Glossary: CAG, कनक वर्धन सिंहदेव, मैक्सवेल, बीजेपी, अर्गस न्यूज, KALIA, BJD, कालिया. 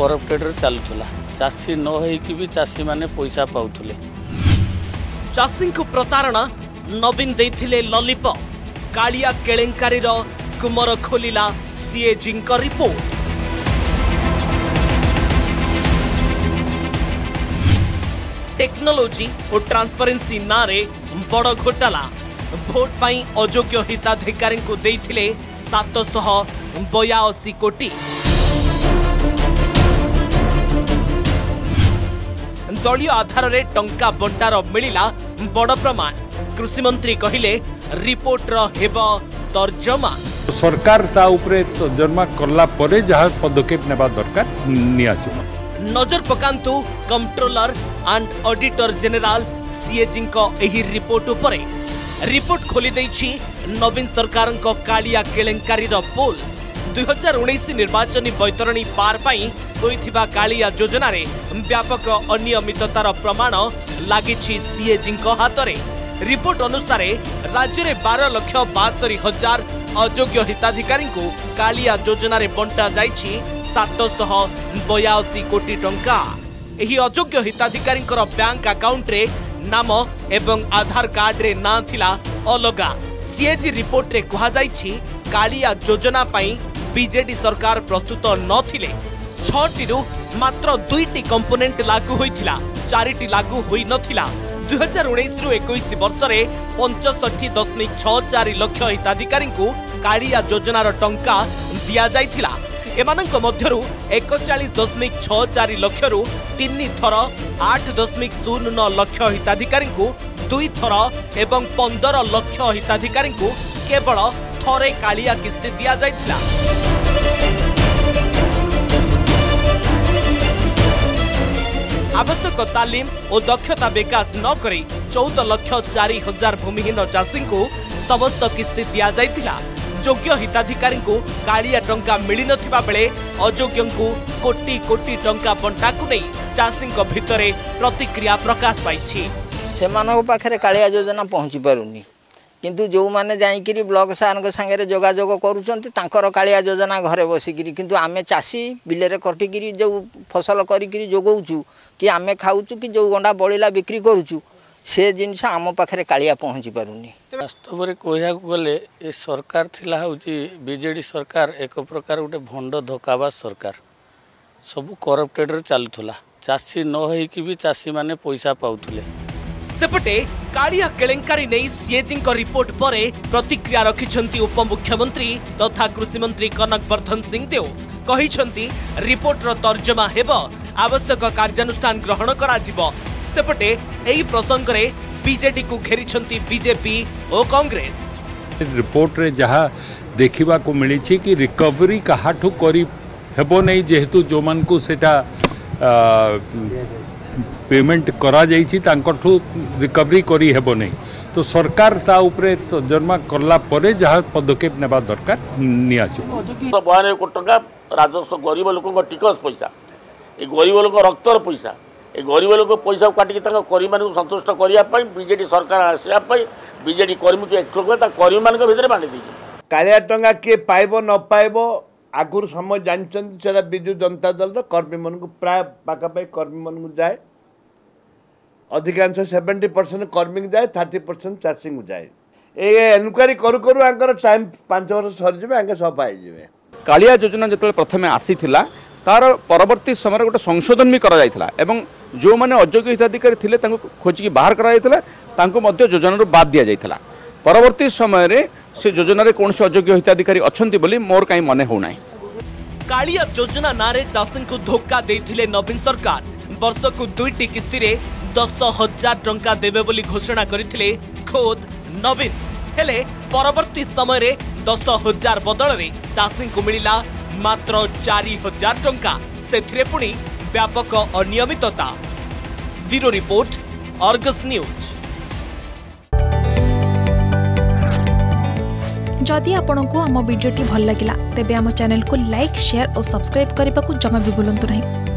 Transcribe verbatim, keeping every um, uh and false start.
Corrupted चलुला चाषी न होगी भी चाषी मैंने पैसा पाते चाषी को प्रतारणा नवीन देते लॉलीपॉप कालिया केलेंकारी कुमर खोलिला सीएजी रिपोर्ट। टेक्नोलोजी और ट्रांसपेरेंसी ना रे बड़ घोटाला भोट पाई अयोग्य हिताधिकारी को देते सात सौ बयासी कोटी दलियों आधार रे टंका बंटार मिलिला बड़ प्रमाण। कृषि मंत्री कहले रिपोर्ट हेबो तर्जमा सरकार ता उपरे तर्जमा करला परे जहां पदक्षेप नेबा दरकार नियाचो। नजर पकांतु controller and auditor general CAG को एही रिपोर्ट उपरे। रिपोर्ट खोली देछि नवीन सरकार को कालिया केलेंकारी रो पोल। दो हज़ार उन्नीस निर्वाचन बैतरणी पार पाई होइथिबा कालिया योजना रे व्यापक अनियमिततार प्रमाण लागिछि सीएजी को हातरे। रिपोर्ट अनुसार राज्य में बारह लाख बाहत्तर हजार अयोग्य हिताधिकारी को कालिया योजना रे बंटा जाइछि सात सौ बयासी कोटी टंका। एही अयोग्य हिताधिकारी बैंक अकाउंट रे नाम एवं आधार कार्ड रे ना थिला अलगा। सीएजी रिपोर्ट रे कहा जाइछि कालिया योजना पाई बीजेडी सरकार प्रस्तुत न थिले। छटीरू मात्र दुईटी कंपोनेंट लागू होइथिला, चारिटी लागू होई नथिला। दो हज़ार उन्नीस रु इक्कीस वर्ष रे पचसठी दशमिक छ चार लाख हिताधिकारी को कालिया योजनार टंका दिया जाइथिला। एमानंको मध्यरु इकतालीस दशमिक छ चार लाख रु तीन थर आठ दशमिक शून्य नौ लाख हिताधिकारी को दुई थर एवं पंदर लाख हिताधिकारी को केवल थरे कालिया किस्ती दिया जाइथिला। आवश्यक तालीम और दक्षता विकास न करी चौदह लाख चार हजार भूमिहीन चाषी को समस्त किस्ती दिया जाइथिला। योग्य हिताधिकारी को कालिया टंका मिली नथिबा बेले अयोग्य को कोटी कोटी टंका बंटा को नहीं चाषी भितर प्रतिक्रिया प्रकाश पाई। सेमानक पाखरे कालिया योजना पहुँची पारुनी किंतु जो माने जाइकिरी ब्लॉक सारक संगे जोगाजोग करुछंती तांकर कालिया योजना घरे बसिकिरी किंतु आमे चाषी बिले रे कटिकिरी जो फसल करिकिरी जोगौछु कि आमे खाऊचु कि जो गंडा बळीला बिक्री करूचु से जिनस आम पाखे कालिया पहुँची पारुनी। वास्तव में कह गले ये सरकार थिला होची बीजेडी सरकार एक प्रकार गोटे भंड धोकाबाज सरकार सब करप्टेड रे चलुला चाषी न होगी भी चाषी मैंने पैसा पाते। सेपटे कालिया केलेंकारी नहीं सीएजी रिपोर्ट पर प्रतिक्रिया रखिछंती उपमुख्यमंत्री तथा कृषि मंत्री कनक वर्धन सिंहदेव। कहिछंती रिपोर्टर तर्जमा हेबो आवश्यक कार्यानुष्ठान ग्रहण कराजिबो। सेपटे एही प्रसंग रे बीजेडी को घेरिछंती बीजेपी और कांग्रेस। रिपोर्ट रे जहा देखिबा को मिली छी कि रिकवरी काहाठू करी हेबो नै जेहेतु जो मान को सेटा पेमेंट करा जाई छी तांकर ठू रिकवरी करी हेबो नै तो सरकार ता उपरे तर्जमा करला परे जहा पदक्षेप नेबा दरकार नियाचो। बारह कोटी टका राजस्व गरीब लोक को टिकस पैसा ये गरीब लोक रक्तर पैसा ये गरीब लोक पैसा काटिक कर्मी मानक संतुष्ट करने बीजेडी सरकार आसापाई बीजेडी कर्मी को एक कर्मी मान भर बांधि देती कालिया टंका किए पाइब न पाइब आगुरी समय जानते से विजु जनता दल कर्मी मान प्राय पाखापाखि कर्मी मान जाए अधिकांश सेवेन्टी परसेंट कर्मी जाए थर्टी परसेंट चाषी को जाए ये एनक्वारी करू करू टाइम पांच वर्ष सरीजे आगे सफा हो कालिया योजना जो प्रथम आसी तार परवर्ती समय गोटे संशोधन भी करा एवं जो मैंने अयोग्य हिताधिकारी थे खोजिकी बाहर कर योजन बाद दि जाता परवर्ती समय से योजन कौन अयोग्य हिताधिकारी अच्छा मोर कहीं मन होना। कालिया योजना नारे चाषी को धोखा देते नवीन सरकार वर्ष को दुईटी किस्ती रे दस हजार टंका देवे घोषणा करते खोद नवीन हेले परवर्ती समय दस हजार बदल में चाषी को मिला मात्र चार हजार टंका से पुणी व्यापक अनियमितता। Bureau report अर्गस न्यूज। जदि आपंक आम भिड्टे भल लगा तेब आम चैनल को लाइक शेयर और सब्सक्राइब करने को जमा भी बुलां नहीं।